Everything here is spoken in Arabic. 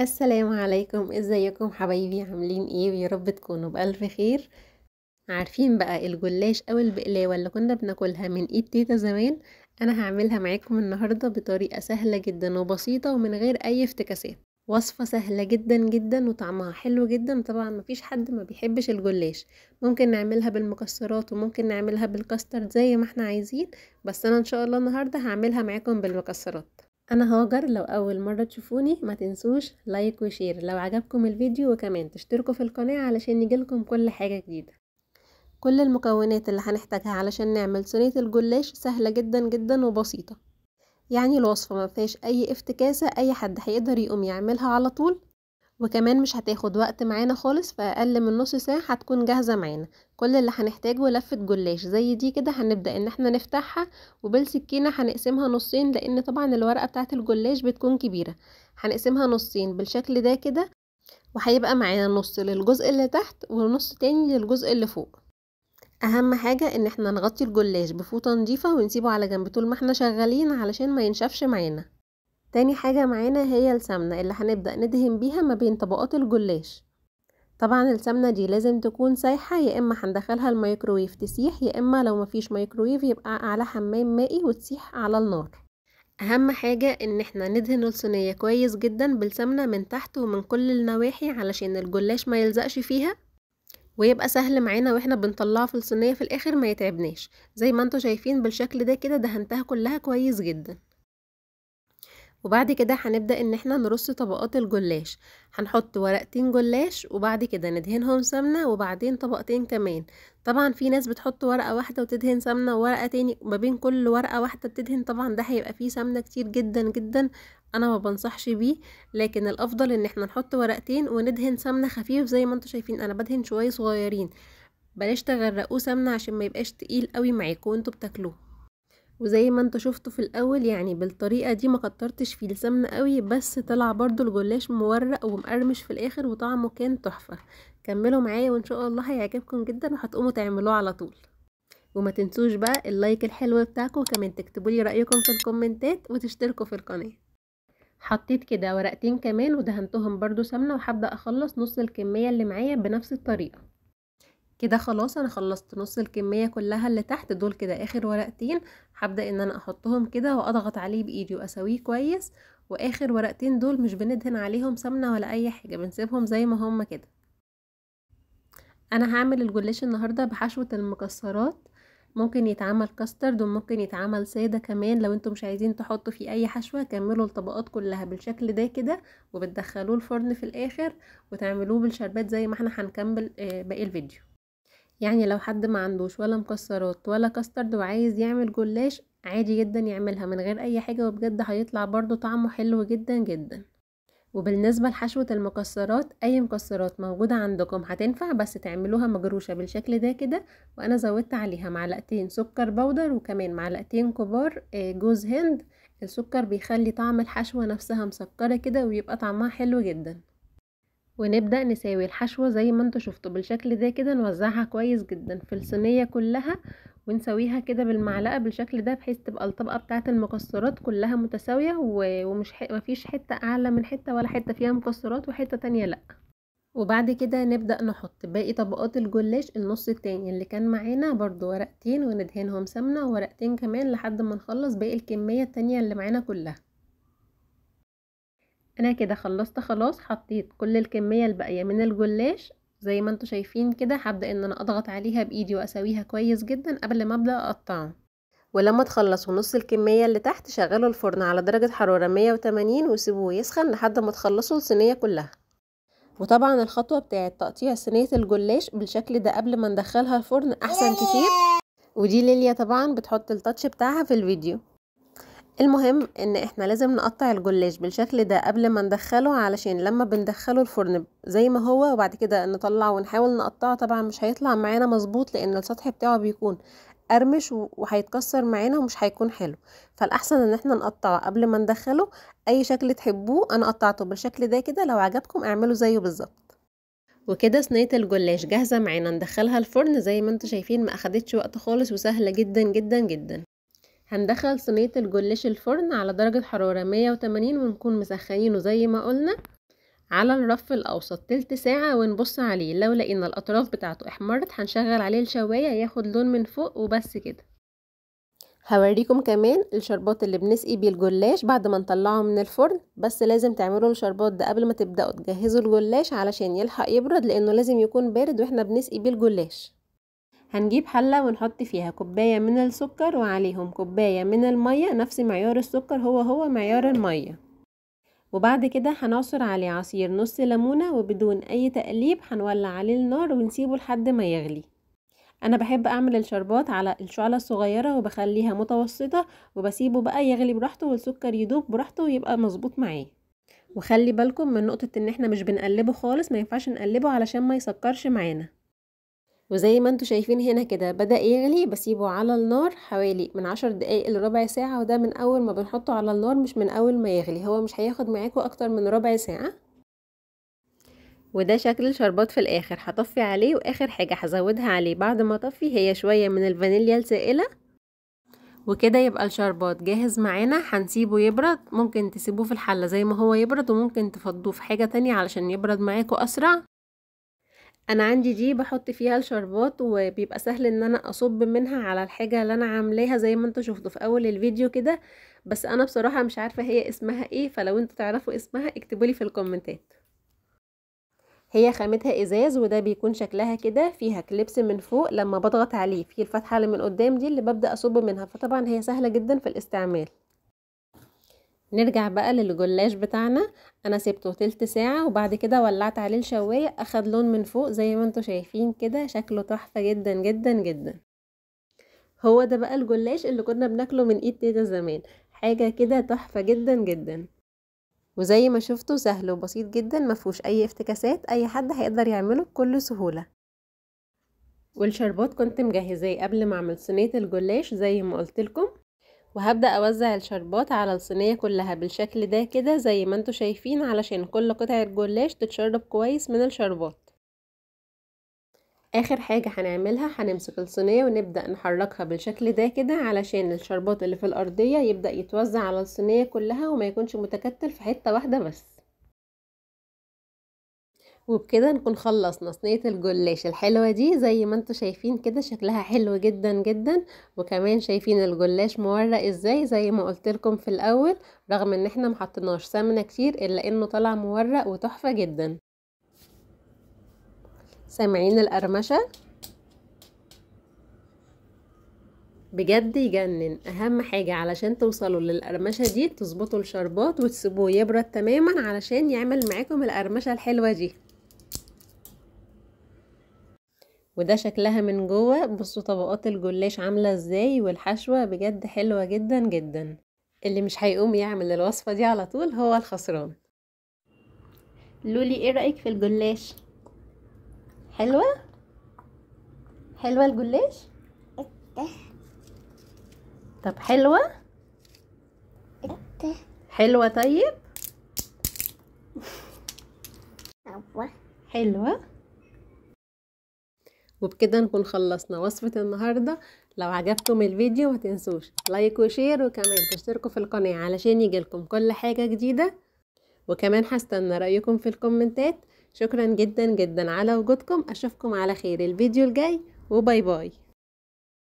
السلام عليكم، ازيكم حبايبي؟ عاملين ايه؟ ويا رب تكونوا بألف خير. عارفين بقى الجلاش او البقلاوه اللي كنا بناكلها من ايد تيتا زمان؟ انا هعملها معاكم النهارده بطريقه سهله جدا وبسيطه ومن غير اي افتكاسات. وصفه سهله جدا جدا وطعمها حلو جدا. طبعا مفيش حد ما بيحبش الجلاش. ممكن نعملها بالمكسرات وممكن نعملها بالكاسترد زي ما احنا عايزين، بس انا ان شاء الله النهارده هعملها معاكم بالمكسرات. انا هاجر. لو اول مره تشوفوني ما تنسوش لايك وشير لو عجبكم الفيديو، وكمان تشتركوا في القناه علشان يجيلكم كل حاجه جديده. كل المكونات اللي هنحتاجها علشان نعمل صينيه الجلاش سهله جدا جدا وبسيطه، يعني الوصفه ما فيهاش اي افتكاسه، اي حد هيقدر يقوم يعملها على طول، وكمان مش هتاخد وقت معانا خالص، فاقل من نص ساعه هتكون جاهزه معانا. كل اللي هنحتاجه لفه جلاش زي دي كده، هنبدا ان احنا نفتحها وبالسكينه هنقسمها نصين، لان طبعا الورقه بتاعه الجلاش بتكون كبيره. هنقسمها نصين بالشكل ده كده، وهيبقى معانا نص للجزء اللي تحت ونص تاني للجزء اللي فوق. اهم حاجه ان احنا نغطي الجلاش بفوطه نضيفه ونسيبه على جنب طول ما احنا شغالين علشان ما ينشفش معانا. تاني حاجة معانا هي السمنة اللي هنبدأ ندهن بيها ما بين طبقات الجلاش. طبعا السمنة دي لازم تكون سايحة، يا اما هندخلها الميكرويف تسيح، يا اما لو مفيش ميكرويف يبقى على حمام مائي وتسيح على النار. اهم حاجة ان احنا ندهن الصينية كويس جدا بالسمنة من تحت ومن كل النواحي علشان الجلاش ما يلزقش فيها، ويبقى سهل معانا واحنا بنطلعه في الصينية في الاخر ما يتعبناش. زي ما انتوا شايفين بالشكل ده كده دهنتها كلها كويس جدا. وبعد كده هنبدأ ان احنا نرص طبقات الجلاش. هنحط ورقتين جلاش وبعد كده ندهنهم سمنة، وبعدين طبقتين كمان. طبعا في ناس بتحط ورقة واحدة وتدهن سمنة وورقة تاني، وما بين كل ورقة واحدة بتدهن، طبعا ده هيبقى فيه سمنة كتير جدا جدا، انا ما بنصحش بيه، لكن الافضل ان احنا نحط ورقتين وندهن سمنة خفيف. زي ما انتوا شايفين انا بدهن شوية صغيرين، بلاش تغرقوه سمنة عشان ما يبقاش تقيل قوي معاكم وانتوا بتاكلوه. وزي ما انتوا شفتوا في الاول يعني بالطريقه دي ما كترتش فيه السمنه قوي، بس طلع برضو الجلاش مورق ومقرمش في الاخر وطعمه كان تحفه. كملوا معايا وان شاء الله هيعجبكم جدا وهتقوموا تعملوه على طول. وما تنسوش بقى اللايك الحلو بتاعكم، وكمان تكتبوا لي رايكم في الكومنتات وتشتركوا في القناه. حطيت كده ورقتين كمان ودهنتهم برضو سمنه، وهبدا اخلص نص الكميه اللي معايا بنفس الطريقه كده. خلاص انا خلصت نص الكمية كلها اللي تحت، دول كده اخر ورقتين. هبدأ ان انا احطهم كده واضغط عليه بايدي واسويه كويس. واخر ورقتين دول مش بندهن عليهم سمنة ولا اي حاجة، بنسيبهم زي ما هم كده. انا هعمل الجلاش النهاردة بحشوة المكسرات، ممكن يتعمل كاسترد وممكن يتعمل سادة كمان. لو انتم مش عايزين تحطوا فيه اي حشوة كملوا الطبقات كلها بالشكل ده كده، وبتدخلوه الفرن في الاخر وتعملوه بالشربات زي ما احنا هنكمل باقي الفيديو. يعني لو حد ما عندوش ولا مكسرات ولا كاسترد وعايز يعمل جلاش عادي جدا يعملها من غير اي حاجة، وبجد هيطلع برضو طعمه حلو جدا جدا. وبالنسبة لحشوة المكسرات، اي مكسرات موجودة عندكم هتنفع، بس تعملوها مجروشة بالشكل ده كده. وانا زودت عليها معلقتين سكر بودر وكمان معلقتين كبار جوز هند. السكر بيخلي طعم الحشوة نفسها مسكرة كده ويبقى طعمها حلو جدا. ونبدأ نساوي الحشوة زي ما انتوا شفتوا بالشكل ده كده، نوزعها كويس جدا في الصينية كلها ونسويها كده بالمعلقة بالشكل ده، بحيث تبقى الطبقة بتاعة المكسرات كلها متساوية ومش مفيش حتة اعلى من حتة ولا حتة فيها مكسرات وحتة تانية لأ. وبعد كده نبدأ نحط باقي طبقات الجلاش. النص التاني اللي كان معانا برضو ورقتين وندهنهم سمنة، ورقتين كمان، لحد ما نخلص باقي الكمية التانية اللي معانا كلها. انا كده خلصت خلاص، حطيت كل الكمية الباقية من الجلاش زي ما انتوا شايفين كده. هبدأ ان انا اضغط عليها بايدي واسويها كويس جدا قبل ما ابدأ اقطعها. ولما تخلصوا نص الكمية اللي تحت شغلوا الفرن على درجة حرارة 180 وسيبوه يسخن لحد ما تخلصوا الصينية كلها. وطبعا الخطوة بتاعة تقطيع صينية الجلاش بالشكل ده قبل ما ندخلها الفرن احسن كتير، ودي ليليا طبعا بتحط التاتش بتاعها في الفيديو. المهم ان احنا لازم نقطع الجلاش بالشكل ده قبل ما ندخله، علشان لما بندخله الفرن زي ما هو وبعد كده نطلعه ونحاول نقطعه طبعا مش هيطلع معانا مظبوط، لان السطح بتاعه بيكون قرمش وهيتكسر معانا ومش هيكون حلو. فالاحسن ان احنا نقطعه قبل ما ندخله اي شكل تحبوه. انا قطعته بالشكل ده كده، لو عجبكم اعملوا زيه بالظبط. وكده صينيه الجلاش جاهزه معانا ندخلها الفرن. زي ما انتم شايفين ما اخدتش وقت خالص وسهله جدا جدا جدا. هندخل صينية الجلاش الفرن على درجة حرارة 180 ونكون مسخنينه زي ما قلنا. على الرف الاوسط تلت ساعه ونبص عليه، لو لقينا الاطراف بتاعته احمرت هنشغل عليه الشوايه ياخد لون من فوق وبس كده. هوريكم كمان الشربات اللي بنسقي بيه الجلاش بعد ما نطلعه من الفرن، بس لازم تعملوا الشربات ده قبل ما تبداوا تجهزوا الجلاش علشان يلحق يبرد، لانه لازم يكون بارد واحنا بنسقي بيه الجلاش. هنجيب حله ونحط فيها كوبايه من السكر وعليهم كوبايه من الميه، نفس معيار السكر هو معيار الميه، وبعد كده هنعصر عليه عصير نص ليمونه وبدون اي تقليب هنولع عليه النار ونسيبه لحد ما يغلي. انا بحب اعمل الشربات على الشعله الصغيره وبخليها متوسطه وبسيبه بقى يغلي براحته والسكر يدوب براحته ويبقى مظبوط معاه. وخلي بالكم من نقطه ان احنا مش بنقلبه خالص، ما ينفعش نقلبه علشان ما يسكرش معانا. وزي ما انتوا شايفين هنا كده بدأ يغلي، بسيبه على النار حوالي من 10 دقايق لربع ساعة، وده من اول ما بنحطه على النار مش من اول ما يغلي، هو مش هياخد معاكم اكتر من ربع ساعة. وده شكل الشربات في الاخر، هطفي عليه واخر حاجة هزودها عليه بعد ما اطفي هي شوية من الفانيليا السائلة. وكده يبقى الشربات جاهز معانا، هنسيبه يبرد. ممكن تسيبوه في الحلة زي ما هو يبرد، وممكن تفضوه في حاجة تانية علشان يبرد معاكم اسرع. انا عندي دي بحط فيها الشربات وبيبقى سهل ان انا اصب منها على الحاجه اللي انا عاملاها زي ما انتوا شفتوا في اول الفيديو كده، بس انا بصراحه مش عارفه هي اسمها ايه، فلو انتوا تعرفوا اسمها اكتبوا لي في الكومنتات. هي خامتها ازاز وده بيكون شكلها كده، فيها كليبس من فوق لما بضغط عليه في الفتحه اللي من قدام دي اللي ببدا اصب منها، فطبعا هي سهله جدا في الاستعمال. نرجع بقى للجلاش بتاعنا، انا سيبته تلت ساعة وبعد كده ولعت عليه الشواية، اخد لون من فوق زي ما انتوا شايفين كده، شكله تحفة جدا جدا جدا. هو ده بقى الجلاش اللي كنا بناكله من ايد تيتا زمان، حاجة كده تحفة جدا جدا. وزي ما شفتوا سهل وبسيط جدا، مفهوش اي افتكاسات، اي حد هيقدر يعمله بكل سهولة. والشربات كنت مجهزاه قبل ما اعمل صينية الجلاش زي ما قلتلكم، وهبدأ اوزع الشربات على الصينية كلها بالشكل ده كده زي ما انتوا شايفين، علشان كل قطعة جلاش تتشرب كويس من الشربات. اخر حاجة هنعملها هنمسك الصينية ونبدأ نحركها بالشكل ده كده علشان الشربات اللي في الارضية يبدأ يتوزع على الصينية كلها وما يكونش متكتل في حتة واحدة بس. وبكده نكون خلصنا صينية الجلاش الحلوة دي زي ما انتوا شايفين كده، شكلها حلو جدا جدا. وكمان شايفين الجلاش مورق ازاي زي ما قلتلكم في الاول، رغم ان احنا محطناش سمنة كتير الا انه طلع مورق وتحفة جدا. سامعين القرمشة؟ بجد يجنن. اهم حاجة علشان توصلوا للقرمشة دي تظبطوا الشربات وتسيبوه يبرد تماما علشان يعمل معاكم القرمشة الحلوة دي. وده شكلها من جوه، بصوا طبقات الجلاش عامله ازاي والحشوه بجد حلوه جدا جدا. اللي مش هيقوم يعمل الوصفه دي على طول هو الخسران. لولي ايه رايك في الجلاش؟ حلوه حلوه الجلاش. طب حلوه حلوه. طيب حلوه. وبكده نكون خلصنا وصفة النهاردة. لو عجبكم الفيديو ما تنسوش لايك وشير، وكمان تشتركوا في القناة علشان يجيلكم كل حاجة جديدة، وكمان هستنى رأيكم في الكومنتات. شكرا جدا جدا على وجودكم، اشوفكم على خير الفيديو الجاي، وباي باي.